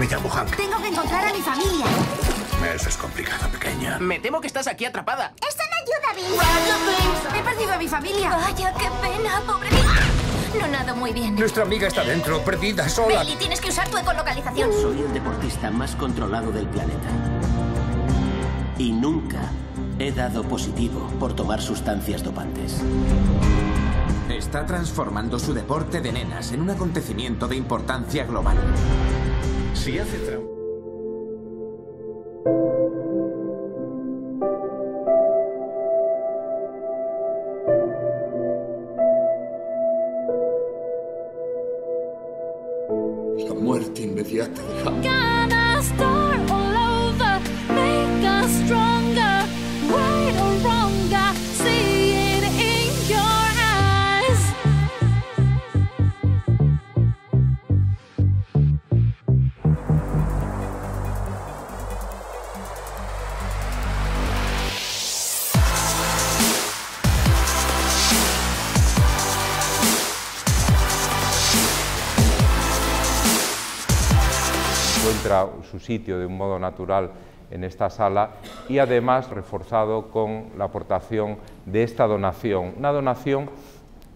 Me llamo Hank. Tengo que encontrar a mi familia. Eso es complicado, pequeña. Me temo que estás aquí atrapada. ¡Eso no ayuda, Bill! ¡He perdido a mi familia! ¡Vaya, qué pena, pobre! No nado muy bien. Nuestra amiga está dentro, perdida, sola. Billy, tienes que usar tu ecolocalización. Soy el deportista más controlado del planeta. Y nunca he dado positivo por tomar sustancias dopantes. Está transformando su deporte de nenas en un acontecimiento de importancia global. Si hace trampa... La muerte inmediata de Hank. Encuentra su sitio de un modo natural en esta sala y además reforzado con la aportación de esta donación. Una donación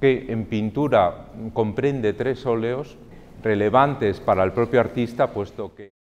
que en pintura comprende tres óleos relevantes para el propio artista, puesto que...